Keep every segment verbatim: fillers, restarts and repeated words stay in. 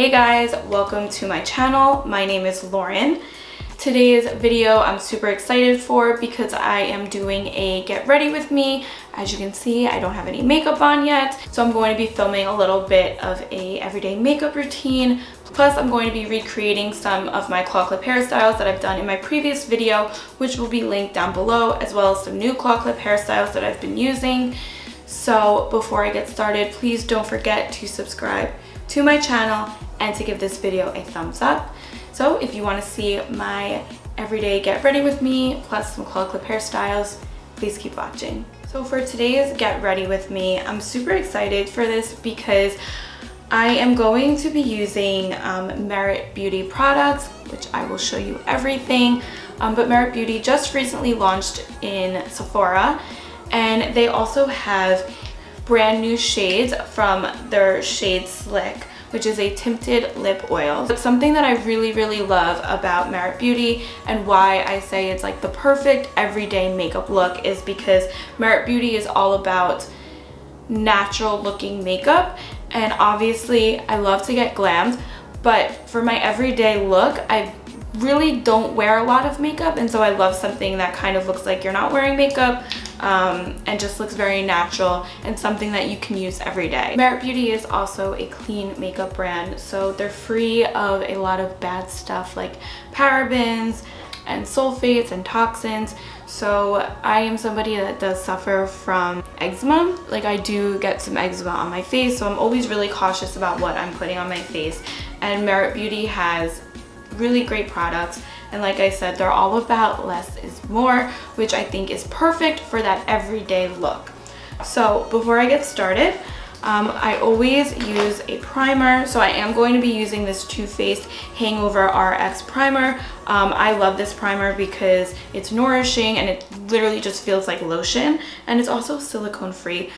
Hey guys, welcome to my channel. My name is Lauren. Today's video I'm super excited for because I am doing a get ready with me. As you can see, I don't have any makeup on yet, so I'm going to be filming a little bit of a everyday makeup routine. Plus, I'm going to be recreating some of my claw clip hairstyles that I've done in my previous video, which will be linked down below, as well as some new claw clip hairstyles that I've been using. So before I get started, please don't forget to subscribe to my channel and to give this video a thumbs up. So if you want to see my everyday get ready with me plus some claw clip hairstyles, please keep watching. So for today's get ready with me, I'm super excited for this because I am going to be using um, Merit Beauty products, which I will show you everything. Um, but Merit Beauty just recently launched in Sephora, and they also have brand new shades from their Shade Slick, which is a tinted lip oil. But something that I really, really love about Merit Beauty and why I say it's like the perfect everyday makeup look is because Merit Beauty is all about natural looking makeup. And obviously I love to get glammed, but for my everyday look, I really don't wear a lot of makeup. And so I love something that kind of looks like you're not wearing makeup, Um, and just looks very natural and something that you can use every day. Merit Beauty is also a clean makeup brand, so they're free of a lot of bad stuff like parabens and sulfates and toxins. So I am somebody that does suffer from eczema. Like, I do get some eczema on my face, so I'm always really cautious about what I'm putting on my face. And Merit Beauty has really great products. And like I said, they're all about less is more, which I think is perfect for that everyday look. So before I get started, um, I always use a primer. So I am going to be using this Too Faced Hangover R X primer. Um, I love this primer because it's nourishing and it literally just feels like lotion. And it's also silicone free.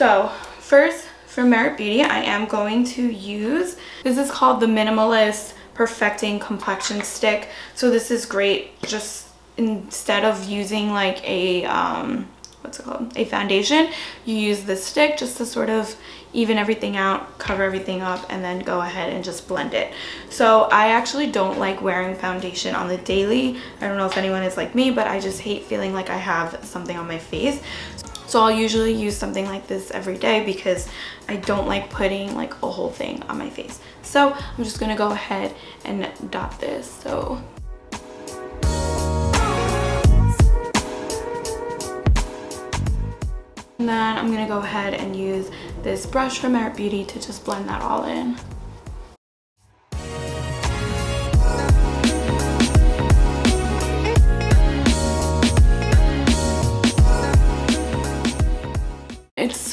So first, for Merit Beauty, I am going to use, this is called the Minimalist Perfecting Complexion Stick. So this is great just instead of using like a, um, what's it called, a foundation, you use this stick just to sort of even everything out, cover everything up, and then go ahead and just blend it. So I actually don't like wearing foundation on the daily. I don't know if anyone is like me, but I just hate feeling like I have something on my face. So So I'll usually use something like this every day because I don't like putting like a whole thing on my face. So I'm just gonna go ahead and dot this. So and then I'm gonna go ahead and use this brush from Merit Beauty to just blend that all in.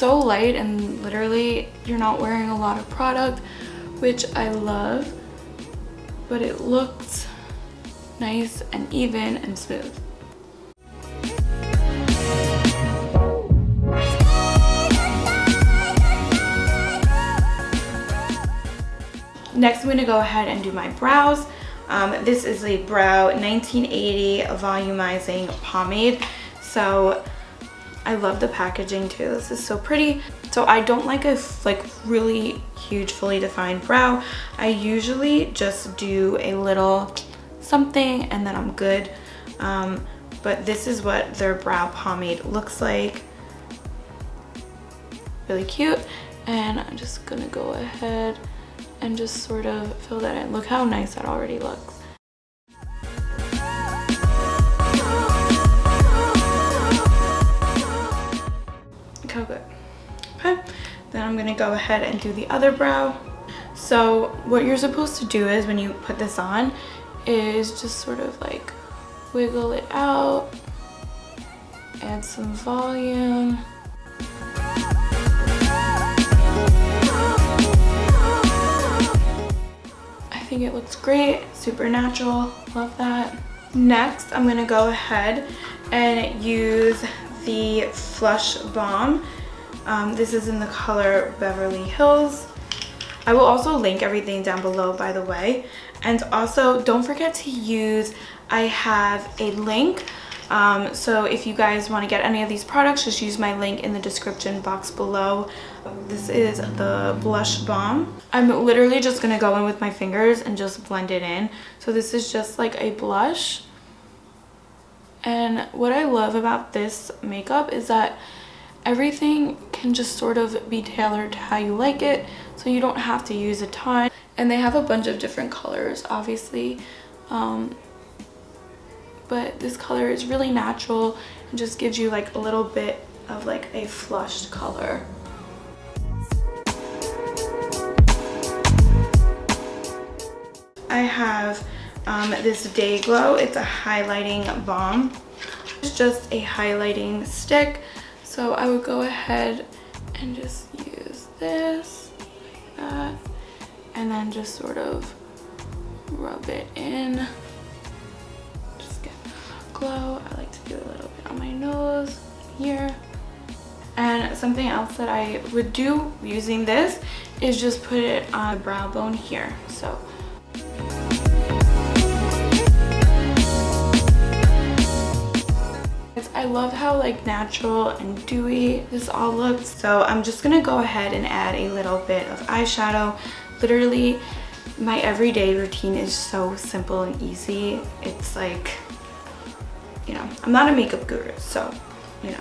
So light, and literally you're not wearing a lot of product, which I love, but it looks nice and even and smooth. Next, I'm going to go ahead and do my brows. Um, this is a Brow nineteen eighty volumizing pomade. So I love the packaging too. This is so pretty. So I don't like a like really huge fully defined brow. I usually just do a little something and then I'm good. Um, but this is what their brow pomade looks like. Really cute. And I'm just gonna go ahead and just sort of fill that in. Look how nice that already looks. How good. Okay, then I'm gonna go ahead and do the other brow. So what you're supposed to do is when you put this on is just sort of like wiggle it out, add some volume. I think it looks great, super natural, love that. Next, I'm gonna go ahead and use the Flush Balm. Um, this is in the color Beverly Hills. I will also link everything down below, by the way. And also, don't forget to use I have a link. Um, so if you guys want to get any of these products, just use my link in the description box below. This is the Blush Bomb. I'm literally just going to go in with my fingers and just blend it in. So this is just like a blush. And what I love about this makeup is that everything can just sort of be tailored to how you like it. So you don't have to use a ton. And they have a bunch of different colors, obviously. Um, but this color is really natural and just gives you like a little bit of like a flushed color. I have um, this Day Glow. It's a highlighting balm. It's just a highlighting stick. So I would go ahead and just use this like that and then just sort of rub it in. Glow. I like to do a little bit on my nose here. And something else that I would do using this is just put it on the brow bone here. So I love how like natural and dewy this all looks. So I'm just gonna go ahead and add a little bit of eyeshadow. Literally my everyday routine is so simple and easy. It's like, you know, I'm not a makeup guru, so, you know,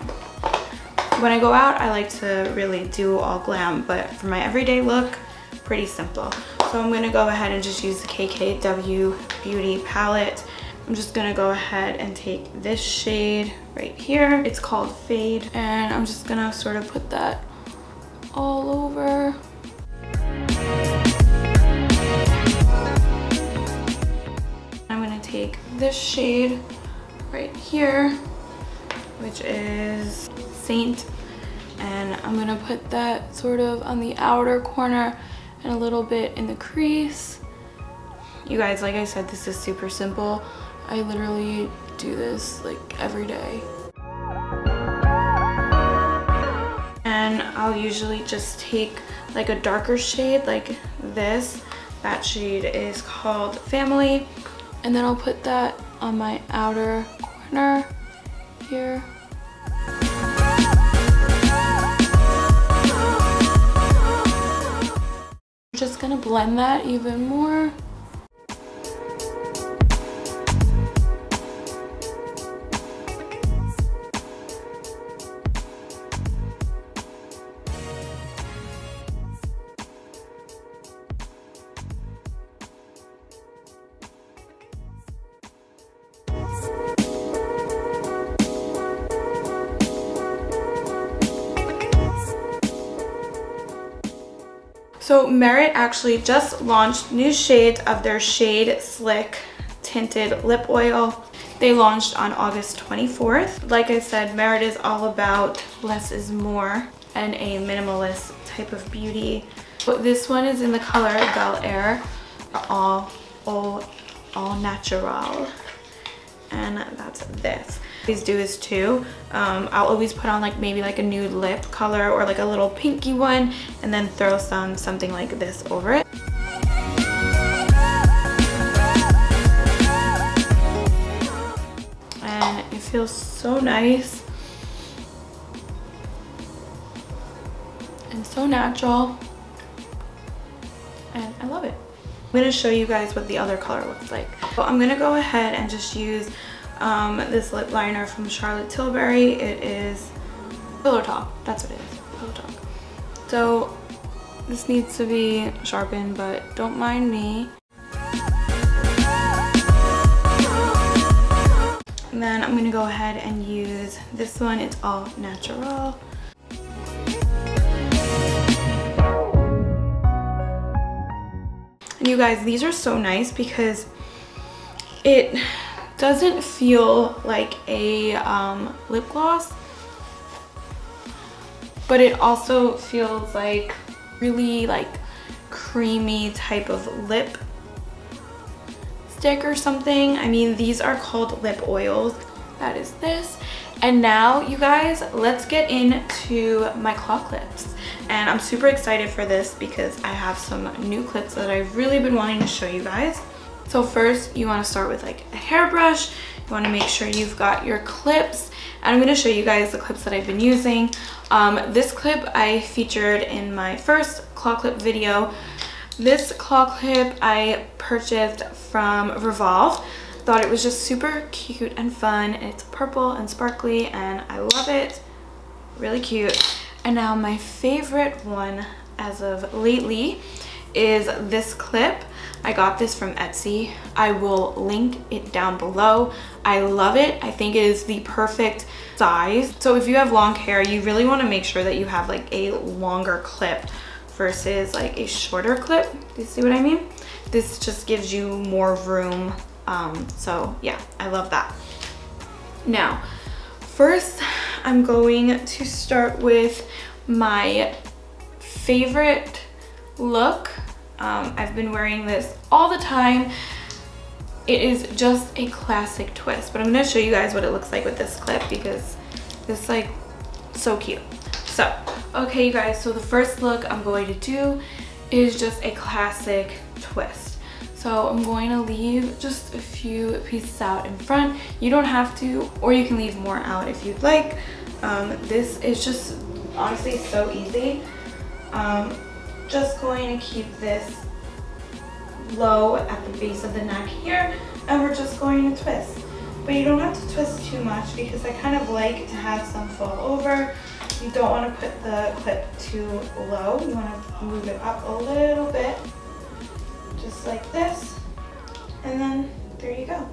when I go out, I like to really do all glam, but for my everyday look, pretty simple. So I'm gonna go ahead and just use the K K W Beauty palette. I'm just gonna go ahead and take this shade right here. It's called Fade, and I'm just gonna sort of put that all over. I'm gonna take this shade right here, which is Saint, and I'm gonna put that sort of on the outer corner and a little bit in the crease. You guys, like I said, this is super simple. I literally do this like every day, and I'll usually just take like a darker shade like this. That shade is called Family, and then I'll put that on my outer corner here. I'm just gonna blend that even more. So Merit actually just launched new shades of their Shade Slick Tinted Lip Oil. They launched on August twenty-fourth. Like I said, Merit is all about less is more and a minimalist type of beauty. But this one is in the color Bel Air, all, all, all natural. And that's this. These do is too. Um, I'll always put on like maybe like a nude lip color or like a little pinky one and then throw some something like this over it. And it feels so nice and so natural, and I love it. I'm gonna show you guys what the other color looks like. So I'm gonna go ahead and just use um, this lip liner from Charlotte Tilbury. It is Pillow Talk, that's what it is, Pillow Talk. So this needs to be sharpened, but don't mind me. And then I'm gonna go ahead and use this one, it's all natural. You guys, these are so nice because it doesn't feel like a um, lip gloss, but it also feels like really like creamy type of lip stick or something. I mean, these are called lip oils. That is this. And now, you guys, let's get into my claw clips. And I'm super excited for this because I have some new clips that I've really been wanting to show you guys. So first you want to start with like a hairbrush. You want to make sure you've got your clips. And I'm going to show you guys the clips that I've been using. Um, this clip I featured in my first claw clip video. This claw clip I purchased from Revolve. Thought it was just super cute and fun. It's purple and sparkly and I love it. Really cute. And now my favorite one as of lately is this clip. I got this from Etsy. I will link it down below. I love it. I think it is the perfect size. So if you have long hair, you really want to make sure that you have like a longer clip versus like a shorter clip. You see what I mean? This just gives you more room. Um, so yeah, I love that. Now, first I'm going to start with my favorite look. Um, I've been wearing this all the time. It is just a classic twist, but I'm going to show you guys what it looks like with this clip because it's like so cute. So, okay you guys, so the first look I'm going to do is just a classic twist. So I'm going to leave just a few pieces out in front. You don't have to, or you can leave more out if you'd like. Um, this is just honestly so easy. Um, Just going to keep this low at the base of the neck here, and we're just going to twist. But you don't have to twist too much because I kind of like to have some fall over. You don't want to put the clip too low. You want to move it up a little bit, just like this. And then there you go.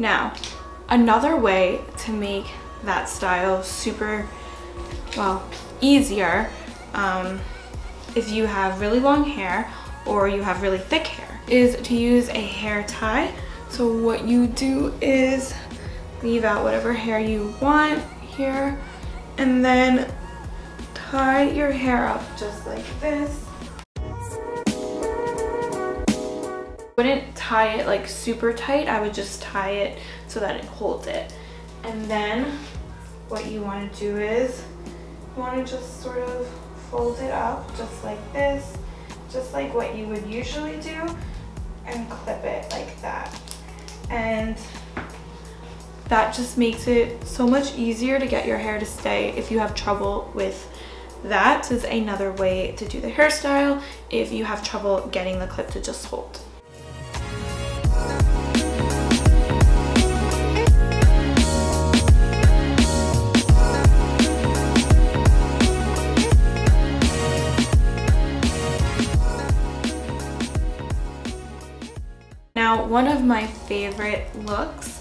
Now, another way to make that style super, well, easier um, if you have really long hair or you have really thick hair is to use a hair tie. So what you do is leave out whatever hair you want here and then tie your hair up just like this. Wouldn't tie it like super tight, I would just tie it so that it holds it. And then what you want to do is you want to just sort of fold it up just like this, just like what you would usually do, and clip it like that. And that just makes it so much easier to get your hair to stay if you have trouble with that. Is another way to do the hairstyle if you have trouble getting the clip to just hold. Now, one of my favorite looks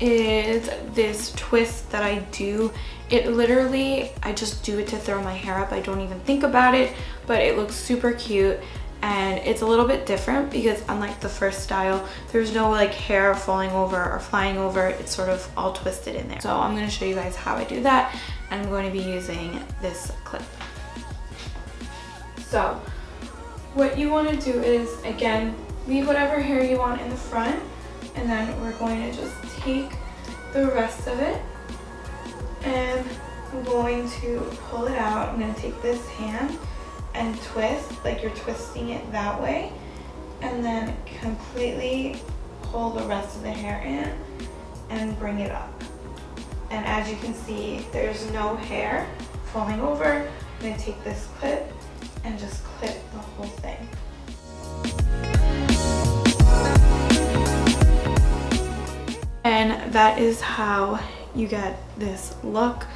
is this twist that I do. It literally, I just do it to throw my hair up. I don't even think about it, but it looks super cute. And it's a little bit different because unlike the first style, there's no like hair falling over or flying over. It's sort of all twisted in there. So I'm going to show you guys how I do that. And I'm going to be using this clip. So what you want to do is, again, leave whatever hair you want in the front, and then we're going to just take the rest of it and I'm going to pull it out. I'm going to take this hand and twist, like you're twisting it that way, and then completely pull the rest of the hair in and bring it up. And as you can see, there's no hair falling over. I'm going to take this clip and just clip the whole thing. And that is how you get this look.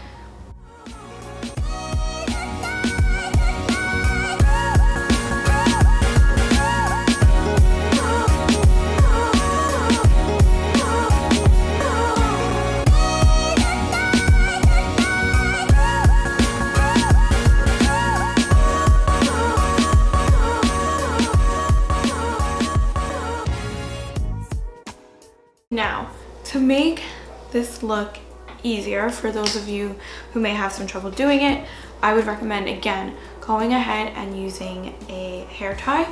Now, to make this look easier for those of you who may have some trouble doing it, I would recommend again going ahead and using a hair tie.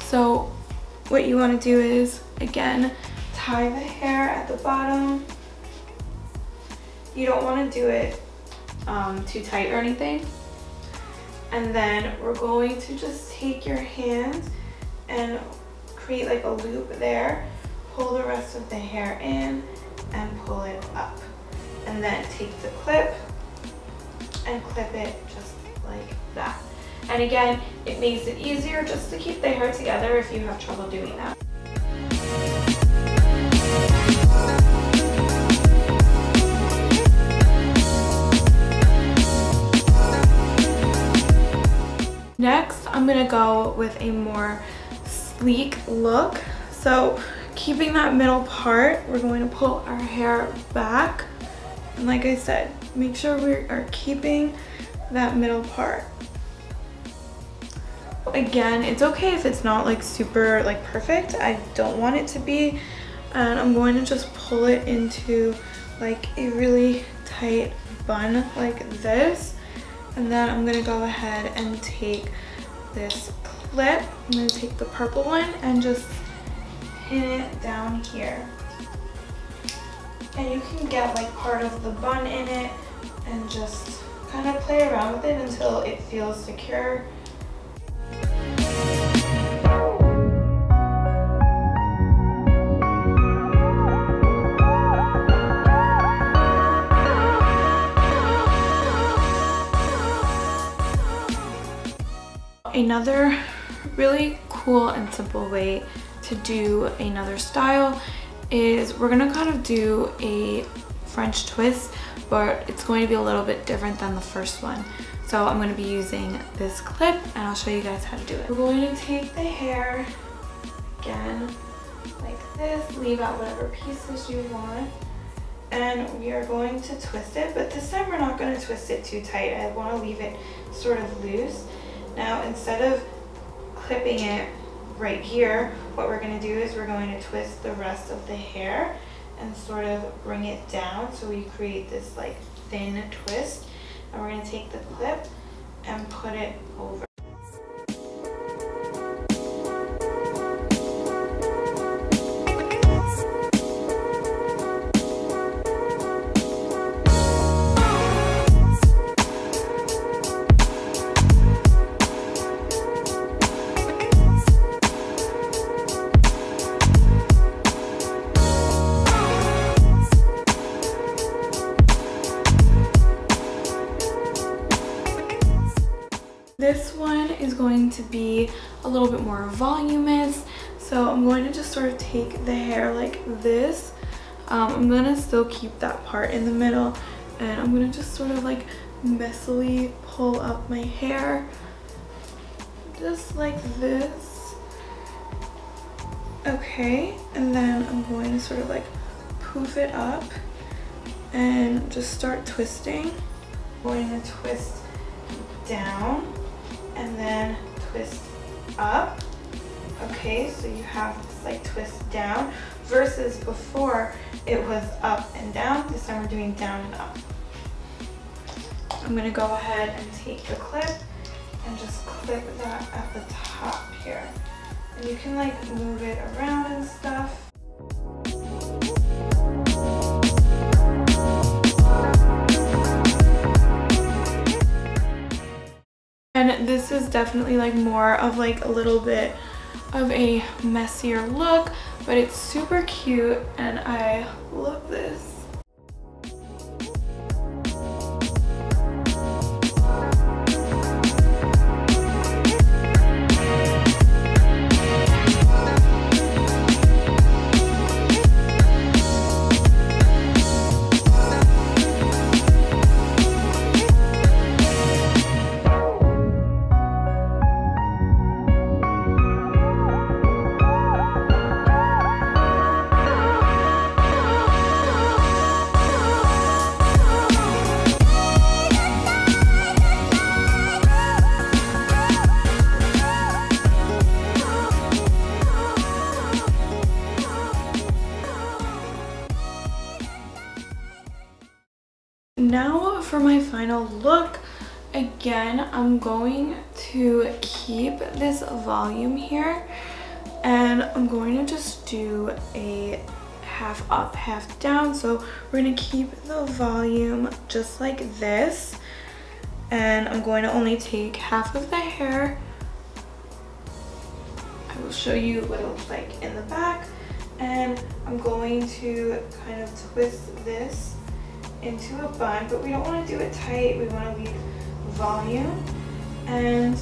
So what you want to do is, again, tie the hair at the bottom. You don't want to do it um, too tight or anything. And then we're going to just take your hand and create like a loop there, pull the rest of the hair in and pull it up. And then take the clip and clip it just like that. And again, it makes it easier just to keep the hair together if you have trouble doing that. Next, I'm gonna go with a more sleek look. So keeping that middle part, we're going to pull our hair back. And like I said, make sure we are keeping that middle part. Again, it's okay if it's not like super like perfect. I don't want it to be. And I'm going to just pull it into like a really tight bun like this. And then I'm gonna go ahead and take this clip. I'm gonna take the purple one and just pin it down here. And you can get like part of the bun in it and just kind of play around with it until it feels secure. Another really cool and simple way to do another style is we're gonna kind of do a French twist, but it's going to be a little bit different than the first one. So I'm gonna be using this clip and I'll show you guys how to do it. We're going to take the hair again like this, leave out whatever pieces you want, and we are going to twist it, but this time we're not gonna twist it too tight. I wanna leave it sort of loose. Now, instead of clipping it right here, what we're going to do is we're going to twist the rest of the hair and sort of bring it down so we create this like thin twist. And we're going to take the clip and put it over. This one is going to be a little bit more voluminous, so I'm going to just sort of take the hair like this. Um, I'm going to still keep that part in the middle, and I'm going to just sort of like messily pull up my hair, just like this. Okay, and then I'm going to sort of like poof it up and just start twisting. I'm going to twist down and then twist up. Okay, so you have this like twist down versus before it was up and down. This time we're doing down and up. I'm gonna go ahead and take the clip and just clip that at the top here. And you can like move it around and stuff. And this is definitely like more of like a little bit of a messier look, but it's super cute and I love this. final look. Again, I'm going to keep this volume here, and I'm going to just do a half up, half down. So we're going to keep the volume just like this, and I'm going to only take half of the hair. I will show you what it looks like in the back, and I'm going to kind of twist this into a bun, but we don't want to do it tight, we want to leave volume. And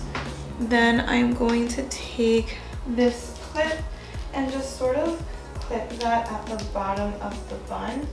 then I'm going to take this clip and just sort of clip that at the bottom of the bun.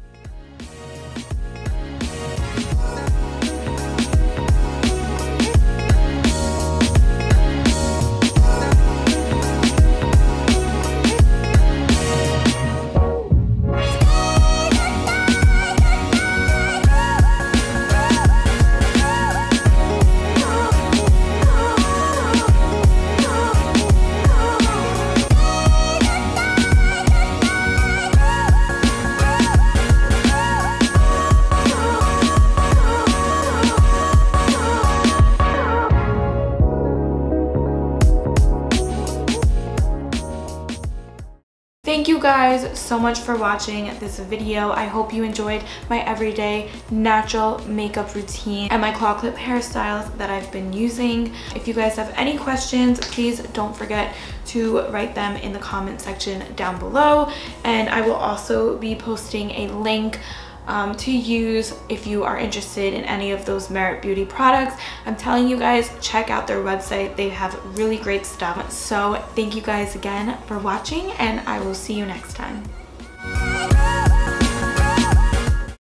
Thank you guys so much for watching this video. I hope you enjoyed my everyday natural makeup routine and my claw clip hairstyles that I've been using. If you guys have any questions, please don't forget to write them in the comment section down below. And I will also be posting a link Um, to use if you are interested in any of those Merit Beauty products. I'm telling you guys, check out their website. They have really great stuff. So thank you guys again for watching, and I will see you next time.